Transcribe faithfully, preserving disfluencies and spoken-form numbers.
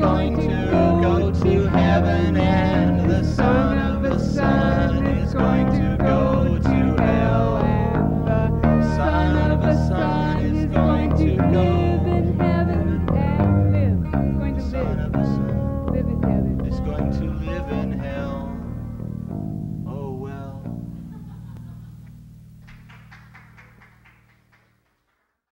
going to